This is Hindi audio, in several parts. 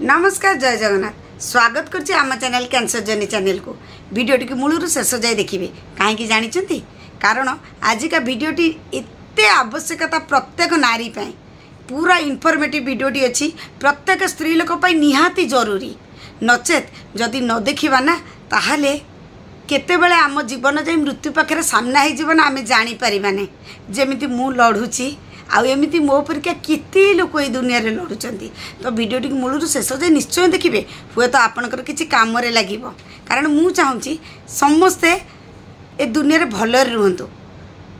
नमस्कार जय जगन्नाथ स्वागत करछि आम चैनल कैंसर जर्नी चैनल को वीडियो टी मूलर शेष जाए देखिए कहीं जानी कारण आजिका वीडियोटी एते आवश्यकता प्रत्येक नारी पाई पूरा इनफॉर्मेटिव वीडियोटी अच्छी प्रत्येक स्त्री लोक पाई निहाती जरूरी नचेत जदि न देखिबा ना ताहले केतेबेले आम जीवन जाई मृत्यु पाखरे सामना हे जीवन आमे जानी परिबाने जेमिति मु लढुची आउ एमती मो परिका केते लोक ए दुनिया रे लढुचंती। तो वीडियोटी मूलर शेष जाए निश्चय देखिबे हुए तो आपनकर किछि काम रे लागिबो कारण मु चाहूँगी समस्ते ए दुनिया रे भलर रुहंतु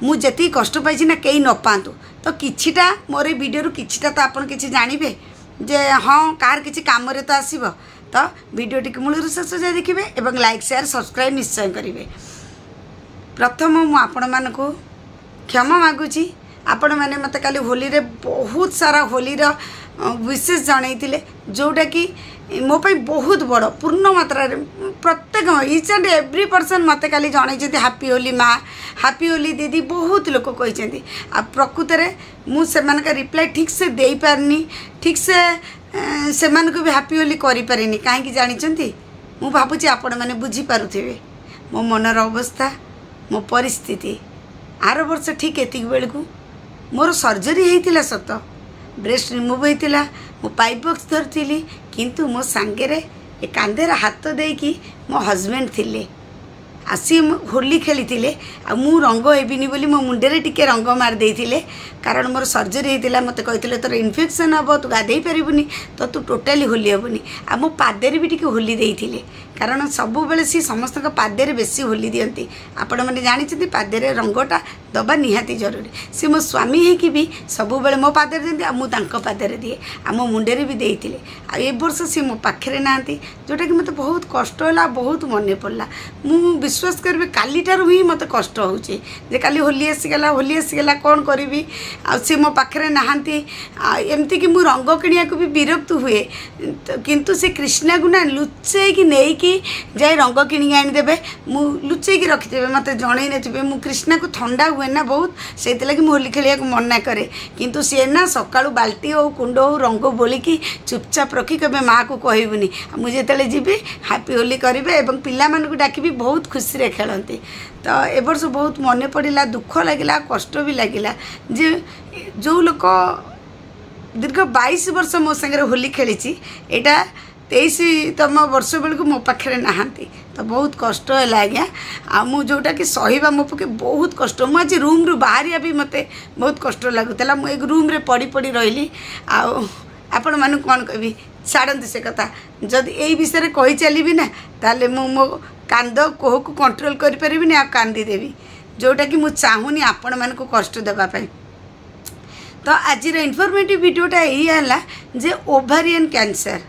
मु जेती कष्ट पाई ना कई न पातु। तो किछिटा मोरे वीडियो किछिटा तो आपन किछि जानिबे जे हाँ कार किछि काम रे तो आसीबो। तो वीडियो टी मूलर शेष जाए देखिबे एवं लाइक शेयर सब्सक्राइब निश्चय करिवे। प्रथम मु आपण मानको क्षमा मागुची आपण माने मते काली होली रे बहुत सारा होली रा विशेष जणैतिले जोटा कि मो पई बहुत बड़ पूर्ण मात्रा रे प्रत्येक इच एंड एवरी पर्सन मते काली जणैचंती हैप्पी होली माँ हैप्पी होली दीदी बहुत लोक कहिसेंती। आ प्रकृत रे मु सेमान का रिप्लाई ठीक से देई पारनी ठीक से सेमान को भी हैप्पी होली करी पारिनी काहेकि जानिचंती मु भाबुची आपण माने बुझी पारुथिबे मो मनर अवस्था मो परिस्थिति। आर वर्ष ठीक एतिक बेल को मोर सर्जरी होता सत ब्रेस्ट रिमुव होता मो पाइप बॉक्स धरी किंतु मो सांगे कांधे हाथ देकी मो हजबैंड थिले आसी होली खेली थिले आ मु रंग हेबिनी बोली मो मुंडे टिके रंग मार देथिले कारण मोर सर्जरी होता मते कहते तोर इन्फेक्शन हम तू गाधे पारुनी तो तू टोटाली होली हेबुनी। आ मो पादे भी टिके होली देथिले कारण सब बेले सी समस्त पादे बेसी होली दियंती आपण माने जानिछथि पादे रंगटा दबा निहाती जरूरी। सी मो स्वामी हेकि भी सब बेले मो पादे दियंती आ मु तांको पादे दिए आ मो मुंडे भी देथिले आ ए वर्ष सी मो पाखरे नांती जोटा कि मते बहुत कष्ट होला बहुत मन पड़ला। मु विश्वास करबे कालीटारु ही मते कष्ट होउची जे काली होली आसीगला कोन करबी आ सी मो पाखरे नांती एमती कि मु रंग किनिया को भी विरक्त हुए किंतु से कृष्णा गुना लुचे कि नेई जाए रंग किणी आनीदेवे मु लुचेक रखिदेवे मत जन ना मु कृष्णा को थंडा हुए ना बहुत से होली खेलिया मना करे किंतु सी ना सका बाल्टी हो कुंड हो रंग बोलिक चुपचाप रखी कभी माँ को कहबुनि मुझे जी हैप्पी होली करे और पिला मानक डाक भी बहुत खुशी रे खेलती। तो ए वर्ष बहुत मन पड़ा दुख लगे कष्ट भी लगे जे जो लोग दीर्घ 22 वर्ष मो संगे होली खेली एटा 23तम वर्ष बेलू मो पाखे नहांती तो बहुत कष्ट आज्ञा आ मु जोटा कि सहबा मो पके बहुत कष्ट आज रूम रु बाहरिया भी मते बहुत कष्ट लगुता मु एक रूम रे पड़ी पड़ी रही आपण मानू कौन कह छाड़ती से कथा जब यही विषय में कही चलि ना ताले मु मो कांद कोह को कंट्रोल करें आ कांदीदेवी जोटा कि मु चाहूनी आपण मानू कष्ट देवाई। तो आज इनफॉर्मेटिव वीडियोटा यही जे ओवारियन कैंसर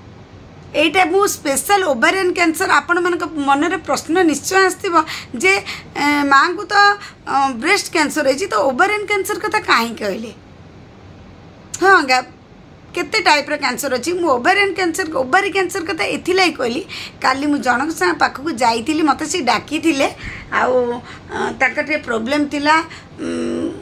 एटा मु स्पेशल ओवारियन कैंसर आपण मन मनरे प्रश्न निश्चय आसथिबो जे माँ को तो ब्रेस्ट कैंसर होइछि तो ओवारियन कैंसर कथा काहे कहले। हाँ केते टाइप रे कैंसर अछि मु ओवारियन कैंसर ओवारी कैंसर कथा एथिलाई कहली। काली मु जनक संग पाखकु जाईतिली मते से डाकी थिले आउ ताकटे प्रॉब्लम थिला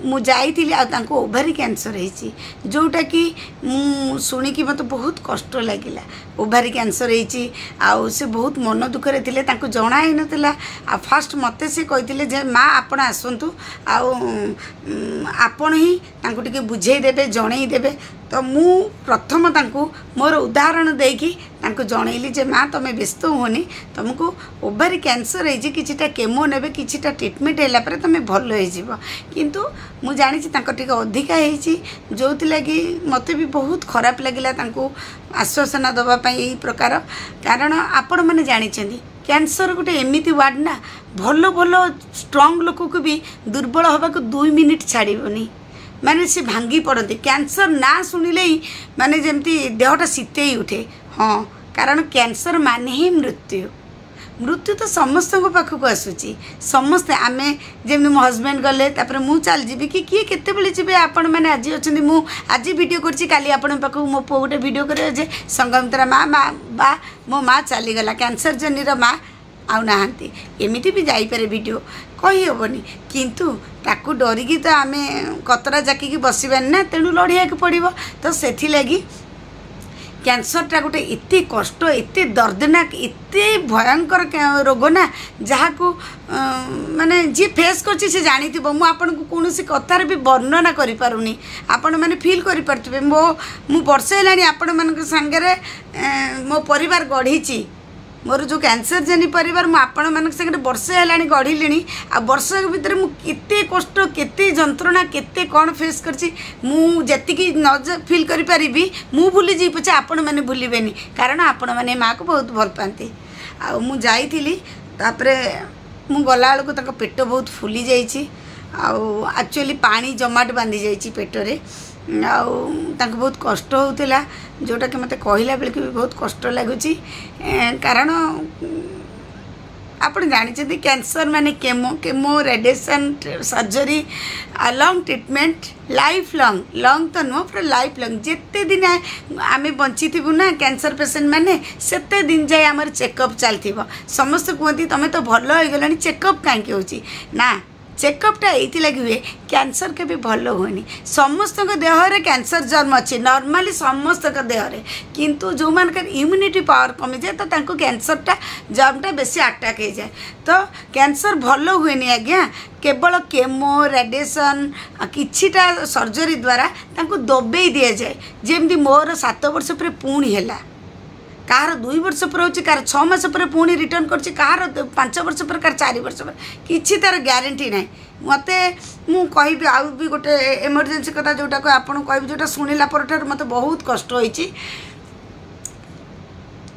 मु जाईतिली आ तांको ओवारी कैंसर होइछि जोटा कि मु सुनिकि मते बहुत कष्ट लागिला ओवारी कैंसर होइछि आउ से बहुत मन दुखरे थिले तांको जणा हे नथिला। आ फर्स्ट मते से कहितिले जे माँ आपण आसंतु आउ आपण ही तांको टिके बुझाई देबे जणई देबे। तो मु प्रथम तांको मोर उदाहरण देकी तांको जणैली जे माँ तमे व्यस्त होनी तुमको ओवारी कैंसर होइछि किछिटा केमो नेबे किछिटा ट्रीटमेंट हैला परे तमे भल होई जिवो किंतु मु जानिछि तांको टिके अधिका हेछि जोथि लागि मते भी बहुत खराब लागिला तांको आश्वासन दबा पई एही प्रकार कारण आपण माने जानिछंती कैंसर गोटे एमिति वार्ड ना भल भल स्ट्रंग लोक को भी दुर्बल होबा को 2 मिनिट छाड़ीबोनी माने से भांगी पड़ती कैंसर ना सुनिले ही माने जेमती देहटा सीतेई उठे। हाँ कारण कैंसर माने ही मृत्यु मृत्यु तो समस्त पाखक आसूची समस्ते आम जमी मो हजबैंड गले मु चल जी कि किए केतबले जी आपण मैंने आज अच्छा मु आज भिडियो करी काली आपण पाख मो पु गोटे भिड करे संगमित्रा माँ माँ बा मो माँ चलीगला कैंसर जर्नी माँ आउ ना एमती भी जापे भिडियो कही हेनी किंतु ताकू डरिकी तो आम कतरा जाकिकी बसबानी ना तेणु लड़ाक पड़ो। तो से कैंसरटा गोटे इते कष्ट इते दर्दनाक इते भयंकर रोग ना जहाँ को माने जी फेस करछि से जानी थिबो। मु आपन को कोनो से कतार भी वर्णना करि पारुनी, आपण माने फील करि परथिबे। मु वर्षे लानी आपण मानक संगे रे मो परिवार गढीची, मोर जो कैंसर जनी परिवार मु आपण मानक संगे वर्षे हेलानी गढीलेनी। आ वर्ष भीतर मु केते कष्ट केते जंत्रणा केते कोन फेस करछि, मु जतिकी न फील करि परिबी मु भूली जी पछे आपण माने भूलिबेनी, कारण आपण माने मां को बहुत भल पांती। आ मु जाईथिली तापरे मु गला बेलू तक पेट बहुत फुली जाइए, एक्चुअली पानी जमाट बांधी जाइए पेटरे, आउक बहुत कष्ट होता जोटा कि मत कहला बेल बहुत कष्ट लगुच। कारण आप जानते कैंसर माने chemo chemo radiation surgery lung treatment life lung lung तो नुह पूरा लाइफ लंग जिते दिन आम बंची थी ना कैंसर पेसेंट मैंने से दिन जाए आम चेकअप चलती। समस्त कहते तुम्हें तो भल हो चेकअप कहीं हो चेकअपटा ये लगे हुए कैंसर के भी भल हुए। समस्त देहरे कैंसर जन्म अच्छे नॉर्मली समस्त देहरे, किंतु जो मानकर इम्यूनिटी पावर कमी जाए तो कैंसरटा जर्मटा बेसी अटैक हो जाए। तो कैंसर भल हुए आज्ञा, केवल केमो रेडिएशन किछिटा सर्जरी द्वारा दबे दि जाए। जमी मोर 7 वर्ष पर पुणी है, कहार 2 वर्ष पर हो, कहार 6 मास पर पुणी रिटर्न कर, कहार 5 वर्ष पर, कहार 4 वर्ष पर, किसी तार ग्यारंटी ना। मत मुझे आउ भी गोटे इमरजेंसी कथा जोटा को आपन कहबी, जोटा सुनिला पर ठार मत बहुत कष्ट होइछि।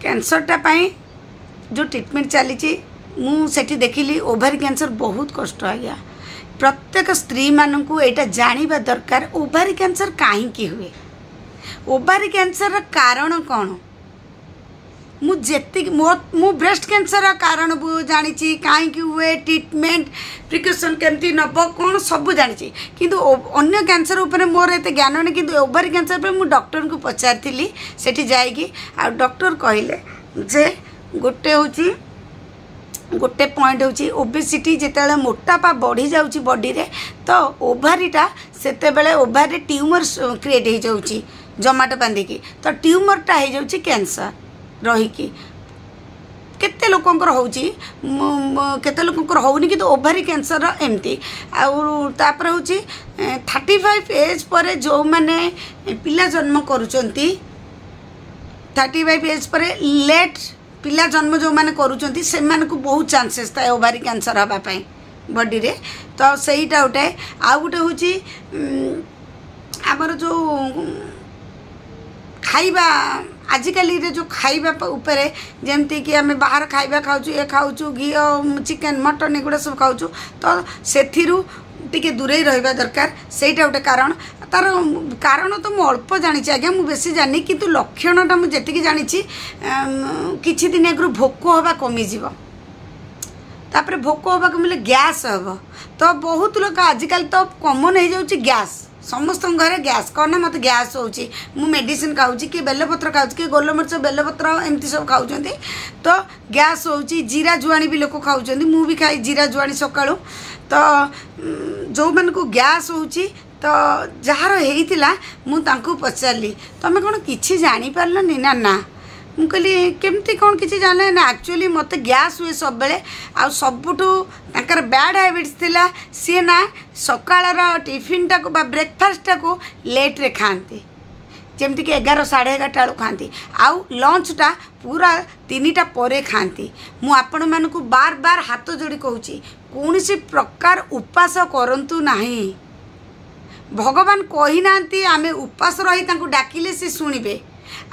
कैंसरटा पाई जो ट्रीटमेंट चली मुझे देखिली ओभारी कैंसर बहुत कष्ट आया। प्रत्येक स्त्री मान को एटा जानिबा दरकार ओभारी कैंसर काहिंकी हुए, ओभारी कैंसर कारण कौन। मु ब्रेस्ट कैंसर कारण जानी कहीं हुए, ट्रीटमेंट प्रिकसन केमती नब कौन सब जानी, किंतु अन्य कैंसर उपर मोर एत ज्ञान नहीं। कि ओभारी कैंसर पर मुझे डॉक्टर को पचारी सेठी जाइकी, आ डॉक्टर कहले जे गोटे हूँ गोटे पॉइंट हूँ ओबेसीटी जिते मोटापा बढ़ी जाऊँ बॉडी रे, तो ओभारीटा सेते बेले ओभारी ट्यूमर क्रिएट हो जाऊँ जमाट बांधिकी, तो ट्यूमरटा हो जाऊँ कैंसर रहीकि केते लोकंकर होउची केते लोकंकर होउनी। कि तो ओभारी कैंसर एमती आउ तापर होउची 35 एज पर जो माने पिला जन्म करूचंती, 35 एज पर लेट पिला जन्म जो माने करूचंती से माने को बहुत चांसेस था ओभारी कैंसर होबा पई बॉडी रे। तो सेहीटा उठे आउ गोटे होउची हमर जो खाइबा आजिकल जो खाइबा उपर जमती कि आम बाहर खाइबा खाऊ ये खाऊ घी चिकेन मटन एगुड़ा सब खाऊ, तो से दूरे रहा दरकार। सेटा गोटे कारण, तार कारण तो मुझे अल्प जानी आज्ञा मुझे बेसी जानी, कितु लक्षणटा मुझे जी कि दिन आगु भोक हवा कमीज, तापर भोक हवा मिले गैस हम। तो बहुत लोग आजिकल तो कमन हो जाऊँ गैस, समस्त घर गैस कौन ना मत गैस हो मेडिसिन खाऊँ कि बेलपत्र खाऊँ कि गोलमरीच बेलपत्र एमती सब खाऊँ, तो गैस हो। जीरा जुआणी भी लोक खाऊँ, मु भी खाए जीरा जुआणी सका। तो जो मान को गैस हो तो जार होता मुझे पचारि तुम कौन कि जापारलनि ना ना मु कहली केमती कौन किसी जाना ना। एक्चुअली मत गैस हुए सब बेले, आ सबुठू तांकर बैड हैबिट्स थिला सी ना सकाळर टिफिन टाक बा ब्रेकफास्ट टाक लेट रे खाती, जमती कि 11 साढ़े 11टा बेलू खाती, आउ लंचटा पूरा 3टा पर खाती। मु आपण मानकु बार बार हाथ जोड़ी कहूँ कौन सी प्रकार उपास करंतु नाही। भगवान कही नांती आमे उपास रही तांकु डाकिले से सुनिबे।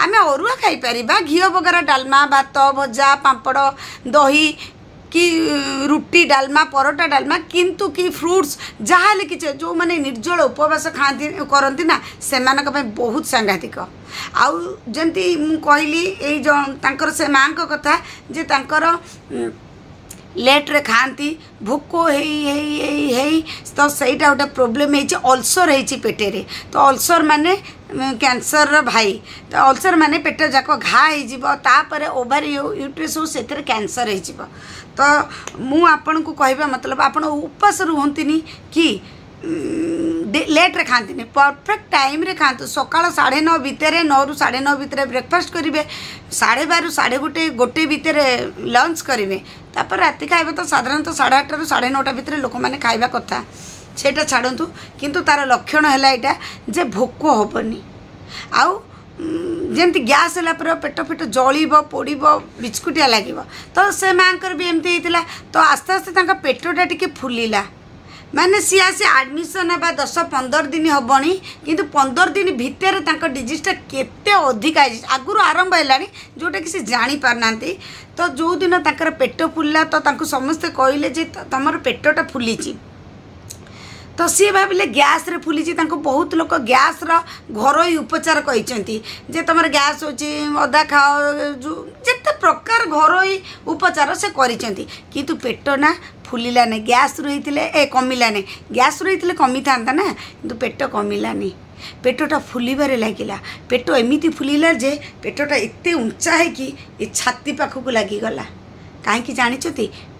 आम अरुआ खाईपर घी बगर डालमा भात भजा पापड़ दही कि रुटी डालमा परोटा डालमा, किंतु कि फ्रूट्स जहाँ कि जो मैंने निर्जल उपवास खाती करती ना से बहुत सांघातिक। आउ जमी मु कहली ये से माँ कथा जे तांकर लेट रे खाती भोक है, तो सहीटा गोटे प्रोब्लेम होइछि। अल्सर होइछि पेटेरे, तो अल्सर माने कैंसर भाई, तो अल्सर माने पेट जाक घा होपर ओभारी यूट्रस हो से कैंसर हो। तो मुझे कहवा मतलब आपन उपास रुहतनी कि लेट्रे खाते नहीं परफेक्ट टाइम रे खातु सका 9:30 भितर 9 रु 9:30 भितर ब्रेकफास्ट करेंगे 12:15 भितर लंच करेंगे तापर राति खाइबा तो साधारणतः 8:30 रु 9:30 भितर लोक मैंने खाइबा कथा सेटा छाड़ू किंतु तार लक्षण है यहाँ जे भोक हेनी आउ जमी गैस है पेट फेट जल्ब पोड़ बिस्कुटिया लगे तो से माँ भी एमती होता तो आस्ते आस्ते पेटटा टी फुला मैंने सी आसी आडमिशन है 10-15 दिन हेनी कितु 15 दिन भितर डिजिजटा केते अधिक आगुरी आरंभ है जोटा कि सी जानी पार ना तो जो दिन तर पेट फुला तो समस्ते कहले तुम पेटटा फुली तो सी भाविले गैस रे फुली बहुत लोग गैस रो घरोई उपचार कहते जे तुम गैस होची अदा खाओ जो जिते प्रकार घरोई उपचार से करिसेंती किंतु पेट ना फुलिला नहीं गैस रु ए कमिला नहीं गैस रु कमी था ना किंतु पेट कमिलानी पेटटा फुलबार लगिला पेट एमती फुलिला जे पेटटा एत उंचा है कि छाती पाखक लगिगला कहीं जानी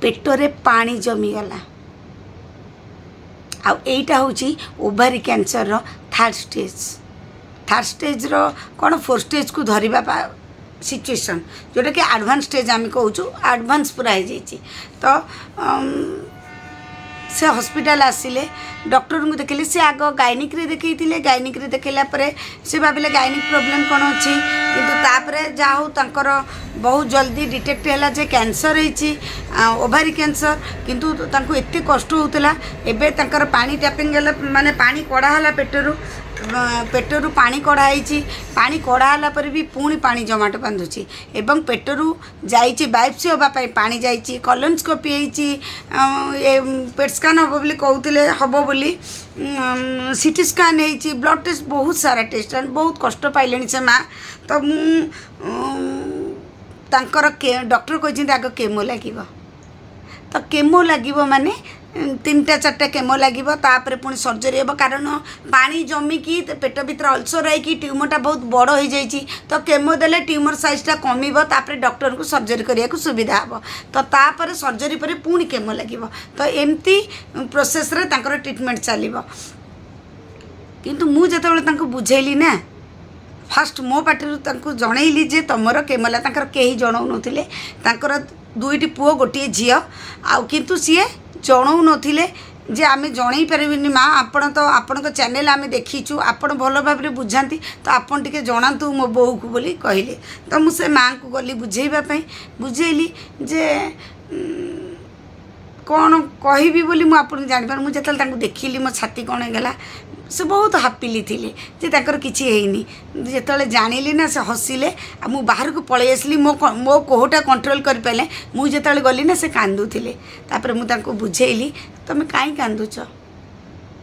पेटरे पानी जमीगला आउ एटा होची ओवारी कैंसर रो थर्ड स्टेज रो कौन 4 स्टेज को धरिबा सिचुएशन जोटा कि एडवांस स्टेज आम कहूँ एडवांस पूरा हो जाइए तो से हॉस्पिटल आसिले डॉक्टर को देखले सी आग गायनिक रे देखला परे से भाविले गायनिक प्रॉब्लम कौन अच्छी किंतु तापरे जाओ तंकर बहुत जल्दी डिटेक्ट हैला जे कैंसर होइची ओवारी कैंसर किंतु तांको एते कष्ट होतला एबे तंकर पानी टैपिंग माने पानी कड़ा हला पेटरू पानी कढ़ाई पानी कढ़ाला पर भी पुणी पानी जमाट बांधुची एवं पेटरू जाइए बाइप्सी होगापी पानी जाइए कॉलोनोस्कोपी पेट स्कैन हम बोली कहते हम बोली सीटी स्कैन हो ब्लड टेस्ट बहुत सारा टेस्ट बहुत कष्ट पाइले से माँ तो मुर डॉक्टर कहते आग केमो लगे तो केमो लगे माने 3-4टा केमो लगे तापर पुणी सर्जरी हे कारण पानी जमिकी पेट भर अल्सर रही ट्यूमरटा बहुत बड़ हो जाए तो केमो देले ट्यूमर साइजटा कमिबो तापर डॉक्टर को सर्जरी करिया को सुविधा हे तो तापर सर्जरी पर पुणी केमो लगे तो एमती प्रोसेस रे तांकर ट्रीटमेंट चलिबो किंतु मु जेतेबेले तांको बुझेली ना फास्ट मो पाटरु तांको जणैली जे तमरो केमला तांकर केही जणौ नथिले तांकर 2टी पुओ गोटे झियो आ किंतु सीए जणौ नथिले जे आमे जणै परिबिनी माँ आपण तो आपण को चैनल आमे देखिचू आपण भलो भाव रे बुझांती तो आपण टिके जणांतु मो बहू को बोली कहले तो मु से माँ को गली बुझेबा पई बुझेली जे कोन कहबी बोली मु आपण जानि पर मु जेतल तांको देखिली मो छाती कोन हेगला से बहुत हापिली थिले जे ताकर किछि हेइनी जेतले जानिली ना से हसिले आ मु बाहर को पळे आसली मो कोहटा कंट्रोल कर पले मु जेतले गली ना से कांदु थिले तापर मु तांको बुझेइली तमे काई कांदुछ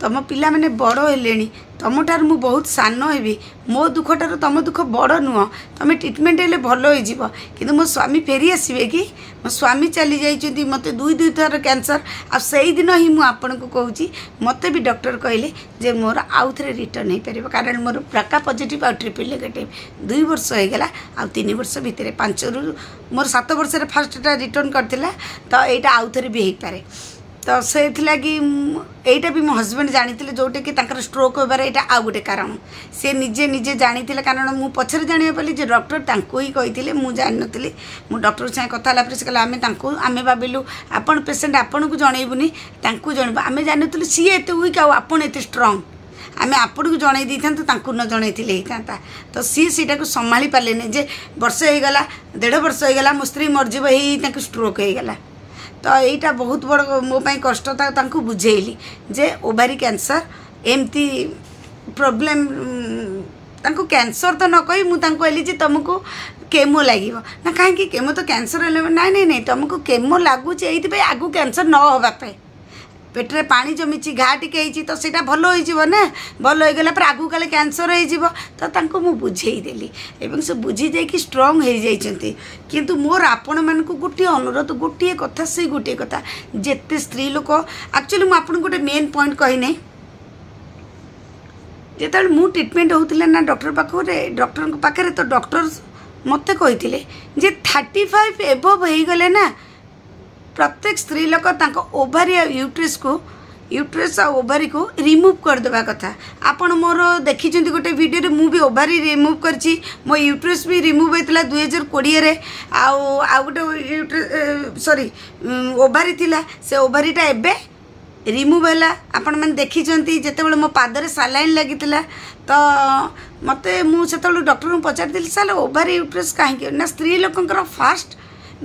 तम पिला माने बड़ हेलेनी तमठार मु बहुत सान हेबी मो दुखटार तम दुख बड़ नुह तमे ट्रीटमेंट हेले भलो हो जीव किंतु मो स्वामी फेरी आसवे कि मो स्वामी चली जाइछथि मते 2-2 थर कैंसर आ सेही दिन ही मु आपन को कहूची मते भी डॉक्टर कहले जे मोर आउ थरे रिटर्न हे परबो कारण मोर प्रका पॉजिटिव आ ट्रिपल नेगेटिव 2 वर्ष हो गेला आ 3 वर्ष भितर 5 रु मोर 7 वर्ष रे फर्स्टटा रिटर्न करथिला तो एटा आउ थरे भी हे पारे तो से लगी एटा भी मो हस्बैंड जानी जोटा कि स्ट्रोक होबार एटा आउ गोटे कारण से निजे निजे जानी कारण मु पछर जाणी पाली जे डॉक्टर तांको ही कही मु जान नथिली मु डॉक्टर संगे कथा हला पर से कहला आमे बाबिलु आपन पेशेंट आपन को जणैबुनी तांको जणैबु आमे जान नथिली सी एते वीक आ आपन एते स्ट्रांग आमे आपण को जणै दी थांतु तांको न जणै थिले हितांता तो सी सीटा को संभाली पाले ने जे वर्ष हे गला 1.5 वर्ष हे गला मो स्त्री मरजिबो ही तांको स्ट्रोक हे गला तो यहाँ बहुत बड़ मोपाई कष्ट था बुझेली जे ओवारी कैंसर एमती प्रॉब्लम तांको कैंसर तो न कही मुझे तुमको केमो लगे ना कहीं केमो तो कैंसर है ना नहीं तुमको केमो लगुच ये आगू कैंसर न होगापी पेटरे पानी जमी घा टी तो सीटा भल होना भल होगला पर आगू काले कैंसर हो तो बुझेदेली से बुझीजाई कि स्ट्रंग हो जाती किंतु मोर आपण मान गोटे अनुरोध गोटे कथा से गोटे कथा जेते स्त्री लोक एक्चुअली मुझे आपको गोटे मेन पॉइंट कहने जिते मु ट्रिटमेंट होता ना डॉक्टर पाखे तो डॉक्टर मत कही 35 एबव हो गले ना प्रत्येक स्त्री लोक ओवारी यूट्रस को यूट्रस ओवारी को रिमूव करदे कथा। आपण मोर देखी गोटे भिडियो मुझे ओवारी रिमूव करी मो यूट्रस भी रिमूव होता 2020 आउ गोटे यूट्रस सरी ओवारी से ओवारीटा एबे रिमूव है। आपण मैंने देखी जितेबाला मो पादर सालाइन लगी तो मत मुझे डॉक्टर को पचारी साल ओवारी यूट्रस कहीं ना स्त्री लोकंर फास्ट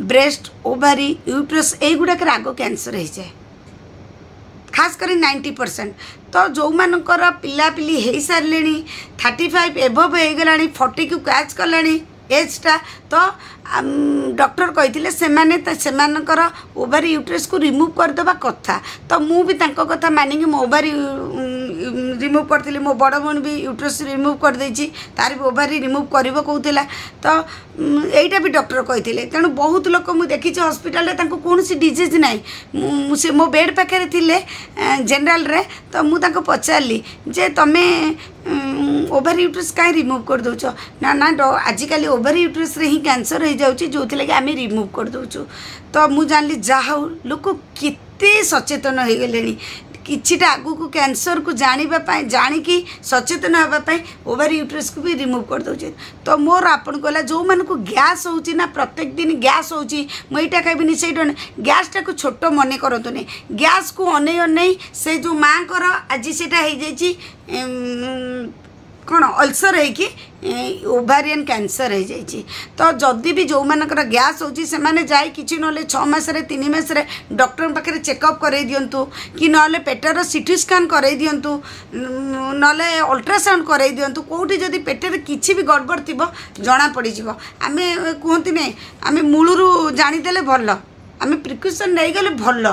ब्रेस्ट ओवारी यूट्रस युड़ाक आग कैंसर हो जाए खास करी 90%। तो जो मानकर पिलापिली हो सारे 35 एभव होगा 40 को कैच कला एजटा तो डॉक्टर कहते से ओवारी यूट्रस को रिमूव करदे कथा। तो मुँह भी कथा मानिकी मो ओवारी रिमूव करी मो बड़ भौणी भी यूट्रस रिमूव करदे तार भी ओवारी रिमूव कर कहला तो यहीटा भी डॉक्टर कहते। तेणु बहुत लोग मुझे देखी हस्पिटाल कौन सी डिजीज ना से मो बेड पाखे थे जेनेल रे तो मुझे पचारि जे तुम्हें ओवारी यूट्रस कहीं रिमूव कर दौच ना ना आजिकल ओवारी यूट्रस हिं कैंसर हो जाऊँ जो लगे आम रिमूव कर दौचु। तो मुझे जान ली जा लोक के सचेतन हो गले किछिटा आगू कैंसर को जाना जाणी सचेतन होगापाई ओवारी यूट्रस को भी रिमूव कर दौचे। तो मोर आपन कहला जो मान को गैस होची ना प्रत्येक दिन गैस होची मुईटा खाइबी से गैस टाक छोट मन करतुनि गैस को अनै अनै से जो माँ को आज सेटा हो जाए कौन अल्सर होगी ओवारियन कैंसर हो जाए। तो जदि भी जो मान गैस होची से माने जाए कि छमासरे 3 मासरे डॉक्टर पाखे चेकअप कराई दिंतु कि नले पेटर सीटी स्कैन कराई दिंतु नले अल्ट्रासाउंड कराई दिंतु कोठी जदि पेटर किसी भी गड़बड़ थी जना पड़ आम कहती नहीं आम मूलरू जाणीदे भल आम प्रिकसन नहीं गले भल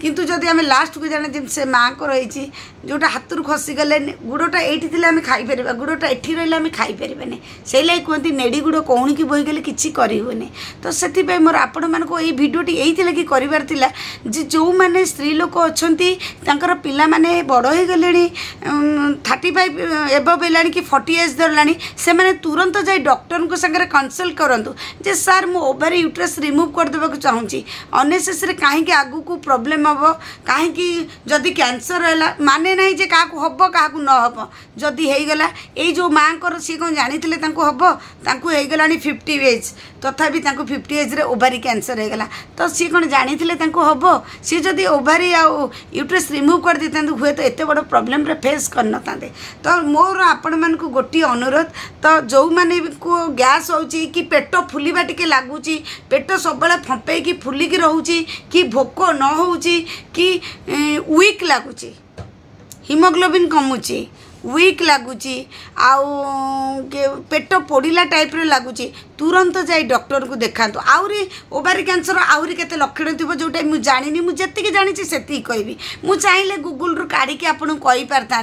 किंतु जदि आम लास्ट को जाने से माँ को रही जोटा हाथ रू खसीगले गुड़टा ये आम खाईपर गुड़टा ये रही आम खाईपर से लगे कहते नेड़ी गुड़ कौणी की बोईगले किसी करेनि। तो से मोर आपण मानक ये भिडियोटी यही करार जो मैंने स्त्री लोक अच्छा पाने बड़ हो गले 35 एबव है कि 40 एज धरला से मैंने तुरंत जाए डॉक्टर को सागर कनसल्ट करूँ जे सार मो ओवारी यूट्रस रिमूव करदे चाहूँगी अननेसेसरी कहीं आगू को प्रॉब्लम हम कहीं जदि कैंसर है माने नहीं जे क्या हम क्या न जदि होगला ये जो माँ को सी कौन जानी होगला 50 एज तथापि 50 एज रे ओवारी कैंसर होगला तो सी कौन जानी हम सी जदि ओवारी आउ यूट्रस रिमूव कर देता हुए तो एत बड़ प्रोब्लेम फेस कर न था। तो मोर आपण मान गोटे अनुरोध तो जो मैंने को गैस होची कि पेट फुलवा टी लगुच पेट सब फंपे कि फुलिक रोची कि भोक न होची कि वीक लगुच हिमोग्लोबिन कमुची वीक लगुच पेट पोड़ा टाइप लगुच तुरंत जाए डॉक्टर को देखा। तो आहरी ओवारी कैंसर आहरी के लक्षण थी जोटा मुझे जानी मुझे जानी से कहबी मु चाहिए गूगल रु काढ़ी आपन कहीपरिता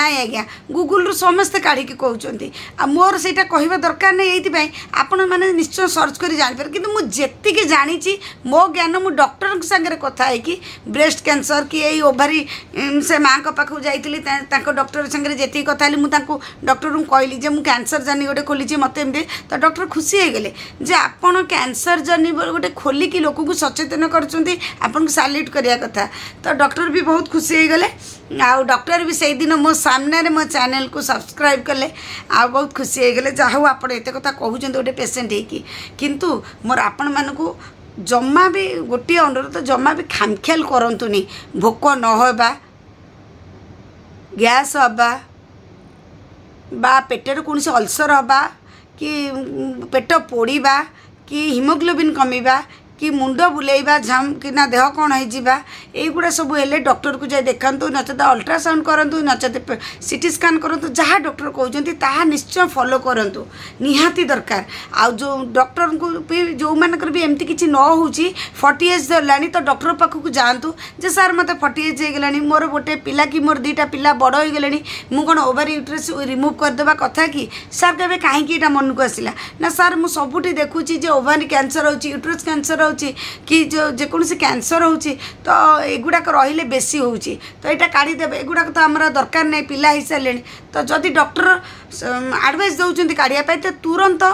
नाई आज्ञा गूगल रु समस्ते काढ़ी कहते मोर से कहवा दरकार नहीं ये आपण मैंने निश्चय सर्च कर जापर कि मुझे जानी मो ज्ञान मु डॉक्टर सागर कथा कि ब्रेस्ट कैंसर कि यही ओवारी से माँ पाखु जाइली डॉक्टर सागर जी कथा मुझे डॉक्टर को कहली मुझे कैंसर जानी गोटे खोली मत तो डॉक्टर खुशी गले जे आपण कैंसर जर्नी गोटे खोलिकी लोक को सचेतन कर साल्यूट करिया कथा। तो डॉक्टर भी बहुत खुशी गले आउ डॉक्टर भी सही दिन मो सामने मो चैनल को सब्सक्राइब कले आ बहुत खुशी हो गले जाओ आपण एते कथा कहउछन गोटे पेशेंट हेकी। किंतु मोर आपण मानकू जम्मा भी गोटे अनुरोध जम्मा भी खामखेल करंतुनी भोक न होबा गैस होबा बा पेटर कोनोस अल्सर होबा कि पेट पोड़ा कि हिमोग्लोबिन कमीबा कि मुंड बुलेवा झम कि ना देह कौन होगुड़ा सब हेल्ले डॉक्टर को जाए देखा नचेत अल्ट्रासाउंड करूँ नचेत सीटी स्कैन करूँ जहाँ डॉक्टर कहते ताहा निश्चय फॉलो करूँ निहाती दरकार। आ जो डॉक्टर को भी जो मानकर भी एमती किसी न हो 40 एज धरला तो डॉक्टर पाखक जातु जे सार मत 40 एज होगा मोर गोटे पिला कि मोर 2टा पिला बड़ हो गले मु कौन ओवारी यूट्रस रिमूव करदे कथा कि सार कहे कहीं मन को आसला ना सार मुझे सबुठी देखुँ ओवारी कैंसर हो यूट्रस कैंसर हो कि जो जेकोसी कैंसर होची तो एगुड़ाक रही बेसी होची तो यहाँ काढ़ीदेव एगुड़ाक तो आम दरकार नहीं पिला हो सारे तो जदि डॉक्टर आडभाइस दौरान काढ़ापी तो तुरंत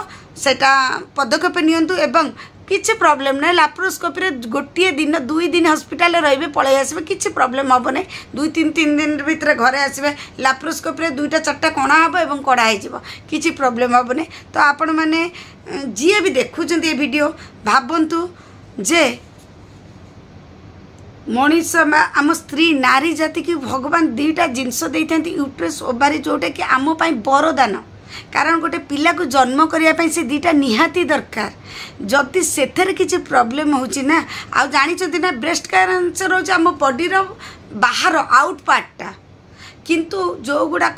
सेटा पदक्षेप नियंतु एवं किसी प्रोब्लेम ना लाप्रोस्कोपी गोटे दिन दुई दिन हस्पिटाल रे पलि आसबे किसी प्रोब्लेम हम ना दुई तीन दिन भितर घरे आसबे लाप्रोस्कोपी दुईटा चार्टा कणा हे और कड़ाई किसी प्रोब्लेम हम ना। तो आपण मैंने जी भी देखुं ये वीडियो भावतु जे मनीष आम स्त्री नारी जाति की भगवान दुईटा जिनस यूट्रस ओबारी जोटा कि आम बरदान कारण गोटे पिला को जन्म करने से दुईटा निहाती दरकार जदि से किसी प्रॉब्लम होना आ जानी ना ब्रेस्ट कैंसर हो आम बॉडी रो बाहर आउट पार्टा किंतु जो गुड़ाक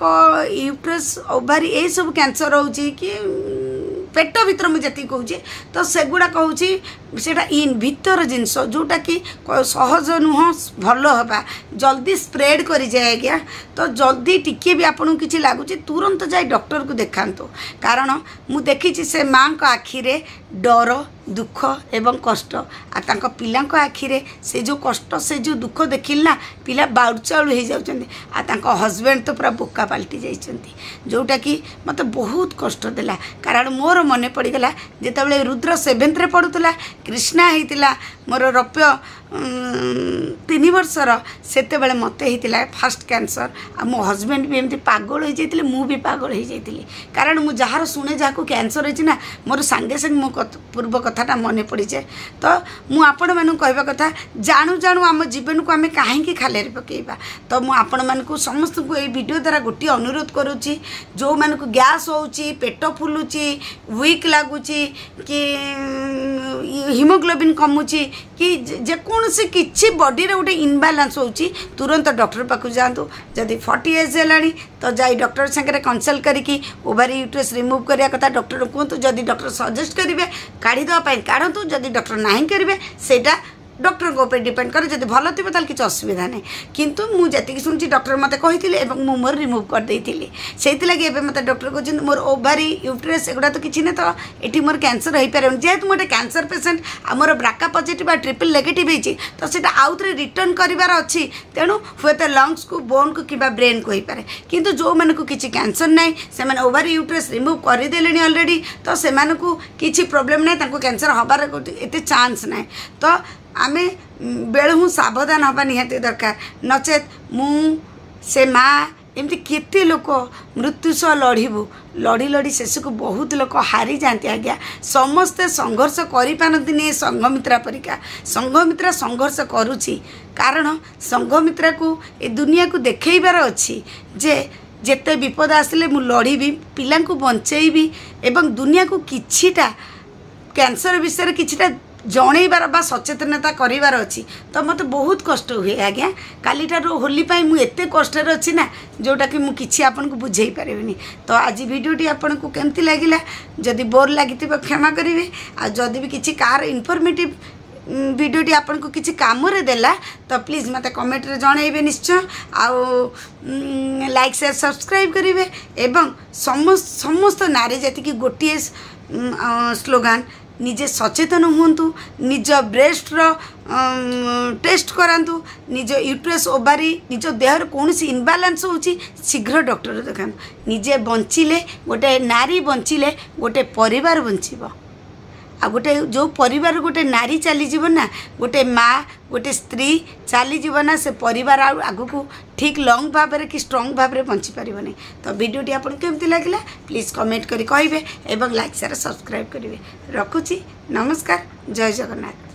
यूट्रस ओबारी यही सब कैंसर हो पेट भर मुझे कौन तो से गुड़ा कौन से इन भर जिनस जोटा कि सहज नुह भल हवा जल्दी स्प्रेड कर जाए आज्ञा। तो जल्दी टिके भी आपन किसी लगुच तुरंत जाए डॉक्टर को देखातु कारण मु देखी से माँ आखिरे डर दुख एवं कष्ट पिला आखिरे से जो कष्ट से जो दुख देखिलना पिला बाउचाउल हो जाता हजबैंड तो पूरा बोका पलटि जाइछंती जोटा कि मत बहुत कष्ट देला कारण मोर मन पड़गला जिते रुद्र सेभेन्थ पढ़ुला कृष्णा होता मोर रौप्य 3 वर्षर से मत होता फास्ट कैंसर आ मो हजबैंड भी एमती पागल हो जाते मुझे पागल हो जाती कारण मुझे जार शुणे जहाँ कैंसर होना मोर सांगे सांगे मो पूर्व कथाटा मन पड़ जाए। तो मुझे मानू कह कथा जाणु जाणु आम जीवन को आम कहीं खाले पकईवा। तो मुझे समस्त को वीडियो द्वारा गोटे अनुरोध करुच्ची जो मान गैस हो पेट फुलुची वीक लगुच कि हिमोग्लोबिन कमुची कि जेकोसी किसी बॉडी गोटे इनबालांस हो तुरंत डॉक्टर पाक जातु जदि 40 एज है तो जाई डॉक्टर संगे कंसल्ट करी ओवारी यूट्रस रिमूव करिया कथा डॉक्टर कहतु जदि डॉक्टर सजेस्ट करेंगे काढ़ीदेपाई काढ़तु जदि डॉक्टर नहीं करेंगे सेटा डॉक्टर को ऊपर डिपेंड करे जब भल थी ताल किसी असुविधा नहीं किंतु मुझे शुणी डॉक्टर मत कही मोर रिमूव कर देती से लगे मत डॉक्टर कहते मोर ओवारी यूट्रस एगुड़ा तो किसी ना तो ये मोर कैंसर हो पारे जेहेतु मोटे कैंसर पेसेंट आमर ब्राका पॉजिटिव आ ट्रिपल नेगेटिव होती तो सीटा आउथरे रिटर्न करार अच्छी तेणु हूँ तो लंग्स को बोन को कि ब्रेन को होपे कितु जो मैं किसी कैंसर ना से ओवारी यूट्रस रिमूव करदे अलरेडी तो से किसी प्रोब्लेम ना कैंसर हबार एत चान्स ना। तो आमे बेलू सावधान हवा निहाती दरकार नचेत मु से माँ एमती केते लोक मृत्यु सह लड़बू लड़ी लड़ी शेष को बहुत लोग हारी जाती आज्ञा समस्ते संघर्ष कर संघमित्रा परिका संघमित्रा संघर्ष करुच्ची कारण संघमित्रा को ए दुनिया को देखबार अच्छी जे जेते विपद आसिले मु लड़बी पिला बंचेबी एवं दुनिया को किछिटा कैंसर विषय किछिटा जनईबार बा सचेतनता करार अच्छी। तो मत बहुत कष्ट हुए आज्ञा काली होली मुझे कष्ट अच्छी ना जोटा कि मुझे आपन को बुझे पारे। तो आज भिडटी आपन को केमती लगिला जदि बोर लगी क्षमा करेंगे आ जदि भी किसी कार इनफर्मेटिव भिडटी आपन को किसी काम रे देला तो प्लीज मत कमेंट रे जणाइबे निश्चय आउ लाइक शेयर सब्सक्राइब करेंगे एवं समस्त नारी जाति की गोटे स्लोगान निजे सचेतन हुंतु निज ब्रेस्ट रो टेस्ट करातु निज यूट्रस ओवारी निज देहर कौन सी इनबालांस होची शीघ्र डॉक्टर देखान निजे बंचिले गोटे नारी बंचिले गोटे परिवार बंचिबो आ गोटे जो परिवार गोटे नारी चलीजीव ना गोटे माँ गोटे स्त्री चलीजीव ना से परिवार आगु को ठीक लंग भाव में कि स्ट्रंग भाव में बंची पारिबो नहीं। तो वीडियोटी आपन केमती लागिला प्लीज कमेंट करी कहबे एवं लाइक शेयर सब्सक्राइब करेंगे। रखुची नमस्कार जय जगन्नाथ।